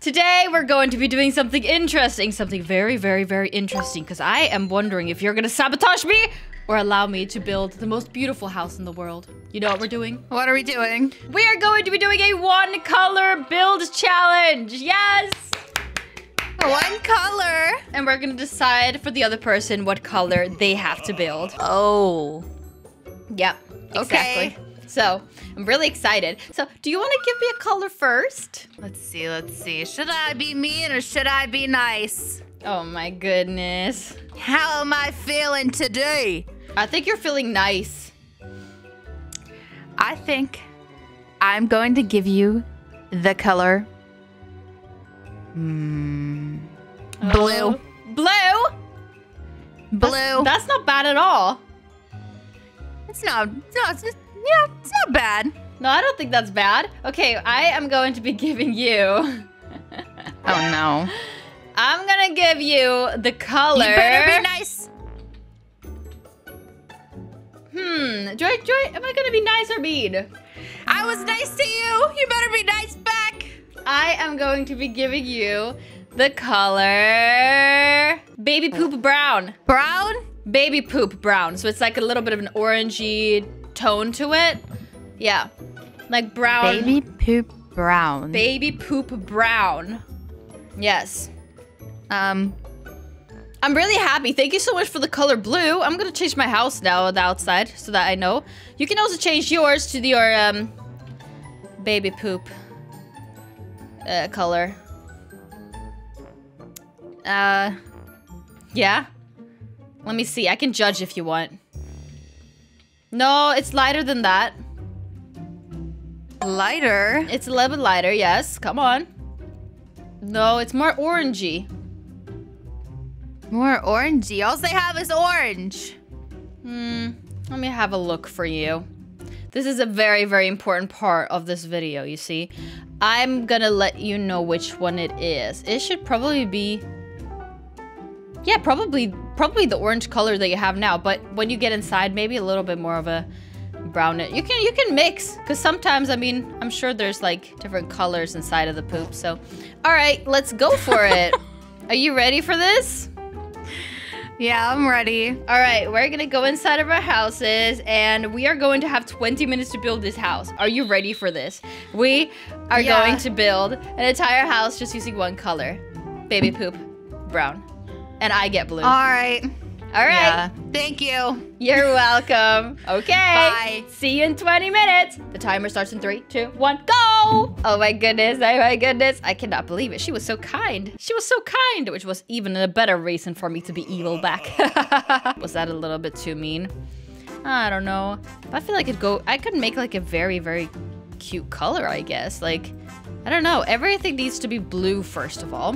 Today we're going to be doing something interesting. Something very, very, very interesting. Because I am wondering if you're going to sabotage me or allow me to build the most beautiful house in the world. You know what we're doing? What are we doing? We are going to be doing a one color build challenge. Yes! One color. And we're going to decide for the other person what color they have to build. Oh. Yep. Exactly. Okay. So, I'm really excited. So, do you want to give me a color first? Let's see. Should I be mean or should I be nice? Oh my goodness. How am I feeling today? I think you're feeling nice. I think I'm going to give you the color blue. Blue. That's not bad at all. It's not bad. No, I don't think that's bad. Okay, I am going to be giving you... Oh, no. I'm going to give you the color... You better be nice. Am I going to be nice or mean? I was nice to you. You better be nice back. I am going to be giving you the color... Baby poop brown. Brown? Baby poop brown. So it's like a little bit of an orangey... tone to it. Yeah. Like brown. Baby poop brown. Baby poop brown. Yes. I'm really happy. Thank you so much for the color blue. I'm going to change my house now, the outside, so that I know. You can also change yours to your baby poop color. Yeah. Let me see. I can judge if you want. No, it's lighter than that. Lighter? It's a little bit lighter, yes. Come on. No, it's more orangey. More orangey? All they have is orange. Let me have a look for you. This is a very, very important part of this video, you see. I'm gonna let you know which one it is. It should probably be... Yeah, probably the orange color that you have now, but when you get inside, maybe a little bit more of a brown. You can mix, because sometimes, I mean, I'm sure there's like different colors inside of the poop, so. All right, let's go for it. Are you ready for this? Yeah, I'm ready. All right, we're gonna go inside of our houses, and we are going to have 20 minutes to build this house. Are you ready for this? We are going to build an entire house just using one color. Baby poop, brown. And I get blue. All right. Yeah. Thank you. You're welcome. Okay. Bye. See you in 20 minutes. The timer starts in 3, 2, 1, go. Oh my goodness. I cannot believe it. She was so kind. Which was even a better reason for me to be evil back. Was that a little bit too mean? I don't know. I feel like I could make like a very, very cute color, I guess. Like, I don't know. Everything needs to be blue first of all.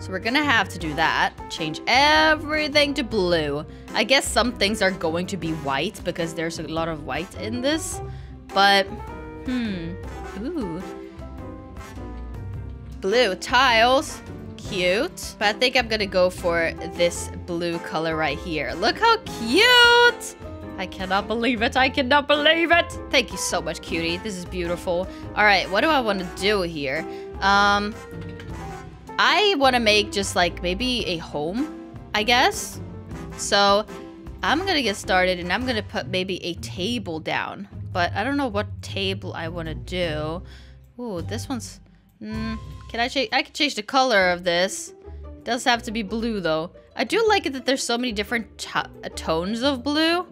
So we're gonna have to do that. Change everything to blue. I guess some things are going to be white because there's a lot of white in this. But, ooh. Blue tiles, cute. But I think I'm gonna go for this blue color right here. Look how cute! I cannot believe it. Thank you so much, Cutie. This is beautiful. All right, what do I wanna do here? I want to make just like maybe a home, I guess. So I'm going to get started and I'm going to put maybe a table down. But I don't know what table I want to do. Ooh, this one's... can I change? I can change the color of this. It does have to be blue though. I do like it that there's so many different tones of blue.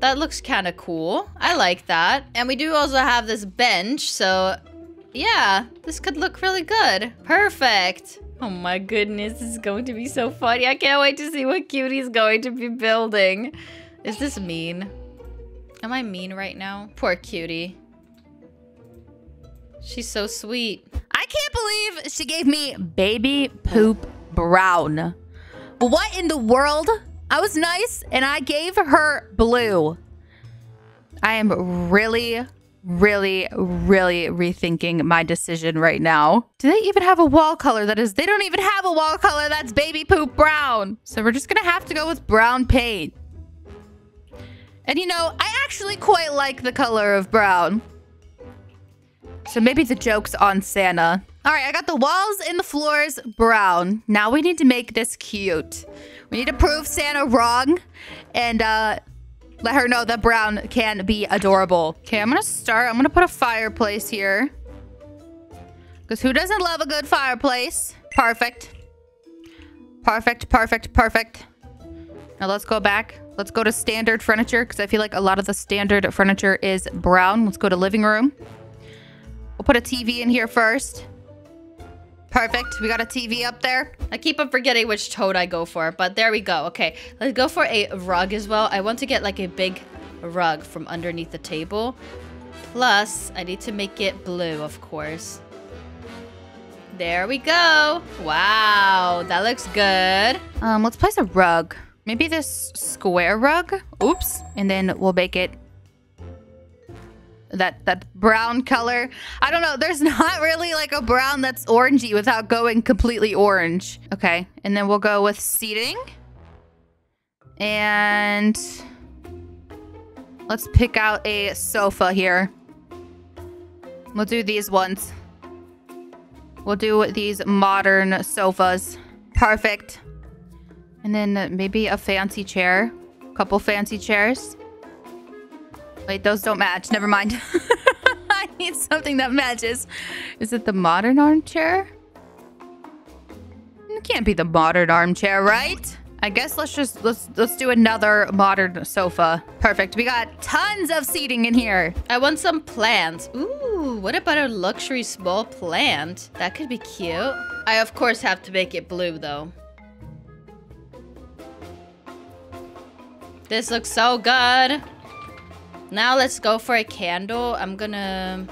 That looks kind of cool. I like that. And we do also have this bench, so... Yeah, this could look really good. Perfect. Oh my goodness, this is going to be so funny. I can't wait to see what Cutie's going to be building. Is this mean? Am I mean right now? Poor Cutie. She's so sweet. I can't believe she gave me baby poop brown. What in the world? I was nice and I gave her blue. I am really rethinking my decision right now. Do they even have a wall color? They don't even have a wall color. That's baby poop brown. So we're just gonna have to go with brown paint. And you know, I actually quite like the color of brown. So maybe the joke's on Santa. All right, I got the walls and the floors brown. Now we need to make this cute. We need to prove Santa wrong and let her know that brown can be adorable. Okay, I'm gonna start. I'm gonna put a fireplace here. Because who doesn't love a good fireplace? Perfect. Perfect, perfect, perfect. Now let's go back. Let's go to standard furniture because I feel like a lot of the standard furniture is brown. Let's go to living room. We'll put a TV in here first. Perfect. We got a TV up there. I keep on forgetting which toad I go for, but there we go. Okay, let's go for a rug as well. I want to get like a big rug from underneath the table. Plus, I need to make it blue, of course. There we go. Wow, that looks good. Let's place a rug. Maybe this square rug. Oops. And then we'll make it that brown color. I don't know. There's not really like a brown that's orangey without going completely orange. Okay. And then we'll go with seating. And let's pick out a sofa here. We'll do these ones. We'll do these modern sofas. Perfect. And then maybe a fancy chair. A couple fancy chairs. Wait, those don't match. Never mind. I need something that matches. Is it the modern armchair? It can't be the modern armchair, right? I guess let's do another modern sofa. Perfect. We got tons of seating in here. I want some plants. Ooh, what about a luxury small plant? That could be cute. I, of course, have to make it blue, though. This looks so good. Now let's go for a candle. I'm gonna...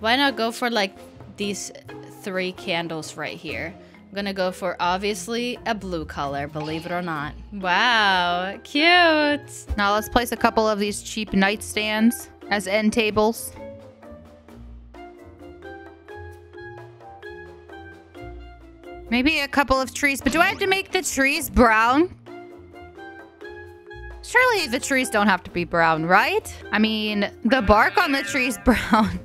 Why not go for, like, these three candles right here? I'm gonna go for, obviously, a blue color, believe it or not. Wow, cute! Now let's place a couple of these cheap nightstands as end tables. Maybe a couple of trees, but do I have to make the trees brown? Surely the trees don't have to be brown, right? I mean, the bark on the tree's brown.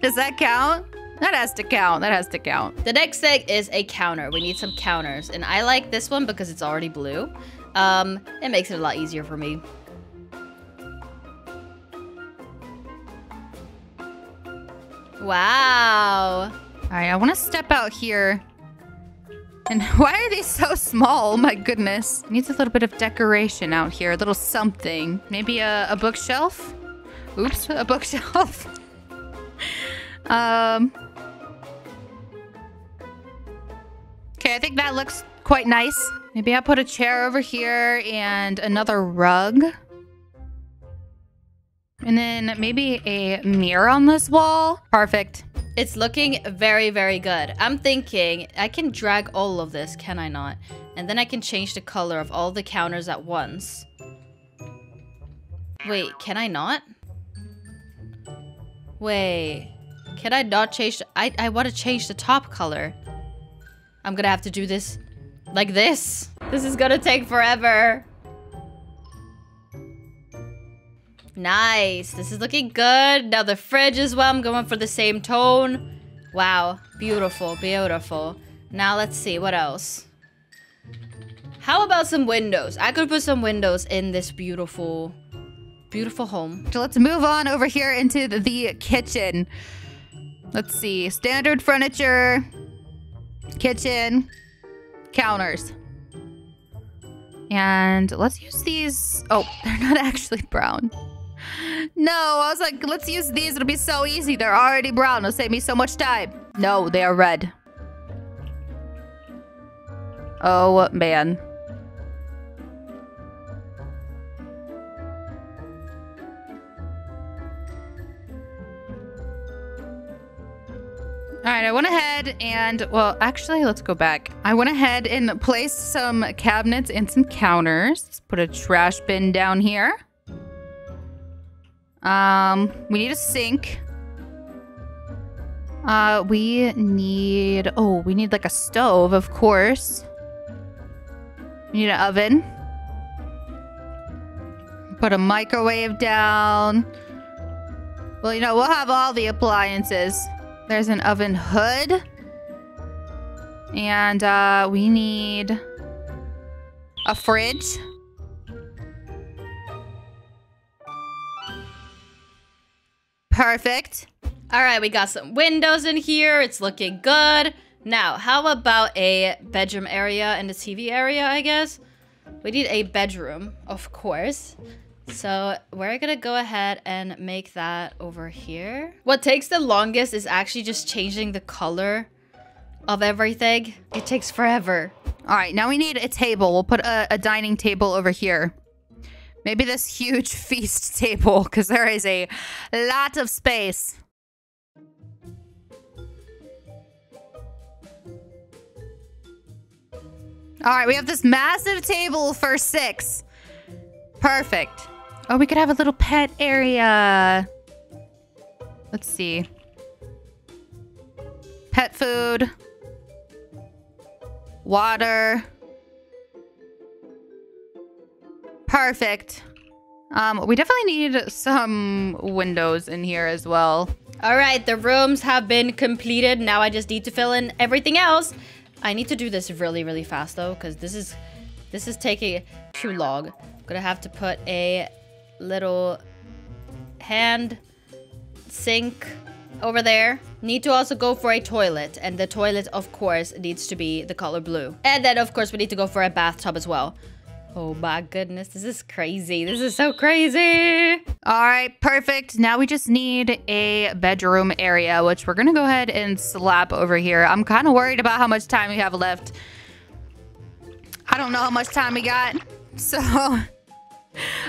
Does that count? That has to count. That has to count. The next thing is a counter. We need some counters. And I like this one because it's already blue. It makes it a lot easier for me. Wow. All right, I want to step out here. And why are these so small? Oh my goodness. Needs a little bit of decoration out here. A little something. Maybe a bookshelf? Oops, a bookshelf. Okay, I think that looks quite nice. Maybe I'll put a chair over here and another rug. And then maybe a mirror on this wall. Perfect. It's looking very, very good. I'm thinking I can drag all of this, can I not? And then I can change the color of all the counters at once. Wait, can I not? Wait, can I not change? I want to change the top color. I'm gonna have to do this like this. This is gonna take forever. Nice. This is looking good. Now the fridge as well. I'm going for the same tone. Wow. Beautiful. Beautiful. Now let's see. What else? How about some windows? I could put some windows in this beautiful, beautiful home. So let's move on over here into the kitchen. Let's see. Standard furniture. Kitchen. Counters. And let's use these. Oh, they're not actually brown. No, I was like, let's use these. It'll be so easy. They're already brown. It'll save me so much time. No, they are red. Oh, man. All right, I went ahead and, well, actually, let's go back. I went ahead and placed some cabinets and some counters. Let's put a trash bin down here. We need a sink. We need like a stove, of course. We need an oven. Put a microwave down. Well, you know, we'll have all the appliances. There's an oven hood. And we need a fridge. Perfect. All right, we got some windows in here. It's looking good. Now, how about a bedroom area and a TV area, I guess? We need a bedroom, of course. So we're gonna go ahead and make that over here. What takes the longest is actually just changing the color of everything. It takes forever. All right, now we need a table. We'll put a dining table over here. Maybe this huge feast table, because there is a lot of space. All right, we have this massive table for 6. Perfect. Oh, we could have a little pet area. Let's see. Pet food. Water. Perfect. We definitely need some windows in here as well. All right, the rooms have been completed. Now I just need to fill in everything else. I need to do this really, really fast though, because this is taking too long. I'm gonna have to put a little hand sink over there. Need to also go for a toilet, and the toilet, of course, needs to be the color blue. And then, of course, we need to go for a bathtub as well. Oh my goodness, this is crazy. This is so crazy. All right, perfect. Now we just need a bedroom area, which we're gonna go ahead and slap over here. I'm kind of worried about how much time we have left. I don't know how much time we got, so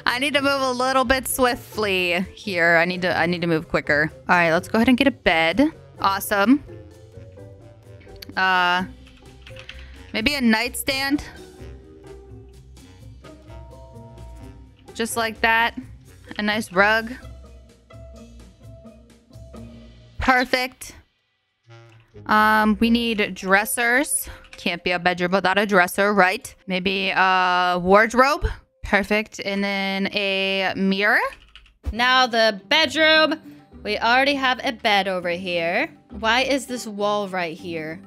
I need to move a little bit swiftly here. I need to move quicker. All right, let's go ahead and get a bed. Awesome. Maybe a nightstand. Just like that. A nice rug. Perfect. We need dressers. Can't be a bedroom without a dresser, right? Maybe a wardrobe. Perfect. And then a mirror. Now the bedroom. We already have a bed over here. Why is this wall right here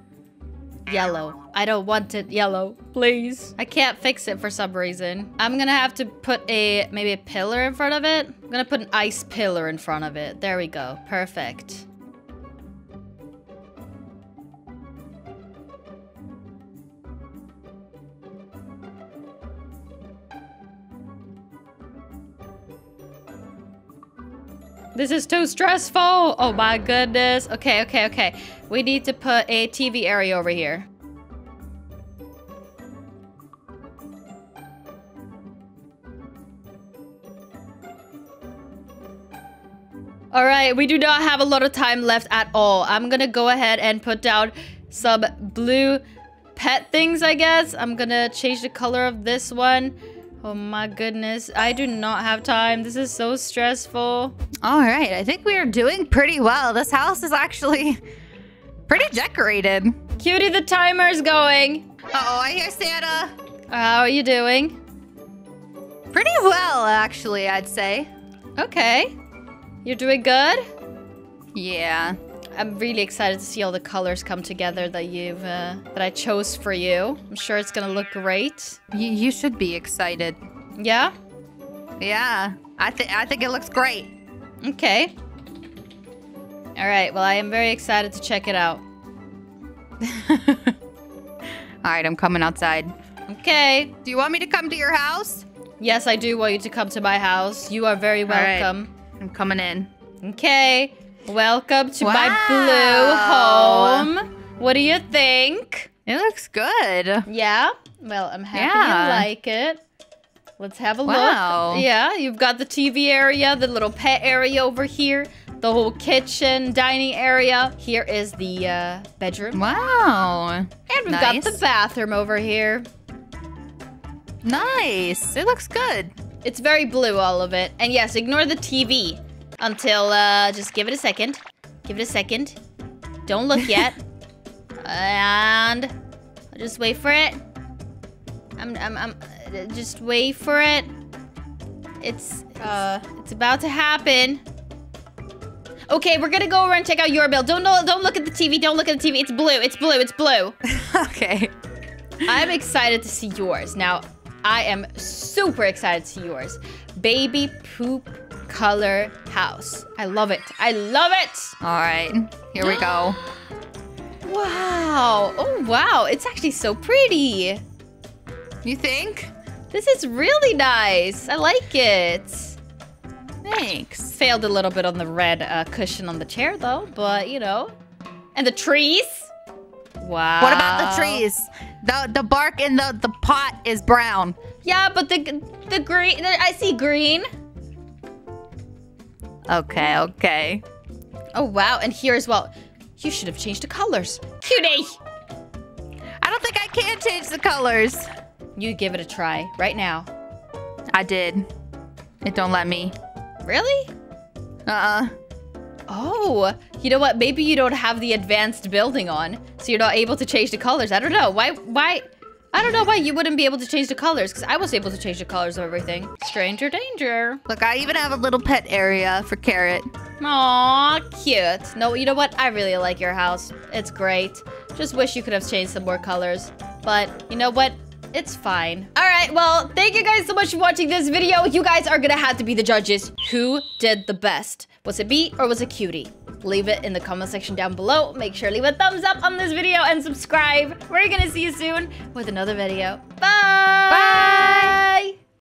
yellow? I don't want it yellow, please. I can't fix it for some reason. I'm gonna have to put maybe a pillar in front of it. I'm gonna put an ice pillar in front of it. There we go, perfect. This is too stressful. Oh my goodness. Okay, okay, okay. We need to put a TV area over here. All right, we do not have a lot of time left at all. I'm gonna go ahead and put down some blue pet things, I guess. I'm gonna change the color of this one. Oh my goodness, I do not have time. This is so stressful. All right, I think we are doing pretty well. This house is actually pretty decorated. Cutie, the timer's going. Uh-oh, I hear Santa. How are you doing? Pretty well, actually, I'd say. Okay. You're doing good? Yeah. I'm really excited to see all the colors come together that I chose for you. I'm sure it's gonna look great. You should be excited. Yeah? Yeah. I think it looks great. Okay. All right, well, I am very excited to check it out. All right, I'm coming outside. Okay. Do you want me to come to your house? Yes, I do want you to come to my house. You are very welcome. I'm coming in. Okay. Welcome to my blue home. What do you think? It looks good. Yeah? Well, I'm happy you like it. Let's have a look. Yeah, you've got the TV area, the little pet area over here, the whole kitchen, dining area. Here is the bedroom. Wow. And we've got the bathroom over here. Nice. It looks good. It's very blue, all of it. And yes, ignore the TV until, just give it a second. Give it a second. Don't look yet. And I'll just wait for it. Just wait for it. It's about to happen. Okay, we're gonna go over and check out your bill. Don't look at the TV. Don't look at the TV. It's blue. It's blue. It's blue. Okay. I'm excited to see yours. Now, I am super excited to see yours. Baby poop color house. I love it. I love it. All right. Here we go. Wow. Oh, wow. It's actually so pretty. You think? This is really nice. I like it. Thanks. Failed a little bit on the red cushion on the chair, though, but, you know. And the trees? Wow. What about the trees? The bark in the pot is brown. Yeah, but the green... I see green. Okay, okay. Oh, wow. And here as well. You should have changed the colors. Cutie! I don't think I can change the colors. You give it a try right now. I did. It don't let me. Really? Uh-uh. Oh, you know what? Maybe you don't have the advanced building on, so you're not able to change the colors. I don't know. Why? I don't know why you wouldn't be able to change the colors, because I was able to change the colors of everything. Stranger danger. Look, I even have a little pet area for Carrot. Aw, cute. No, you know what? I really like your house. It's great. Just wish you could have changed some more colors. But you know what? It's fine. All right, well, thank you guys so much for watching this video. You guys are gonna have to be the judges. Who did the best? Was it Bee or was it Cutie? Leave it in the comment section down below. Make sure to leave a thumbs up on this video and subscribe. We're gonna see you soon with another video. Bye! Bye!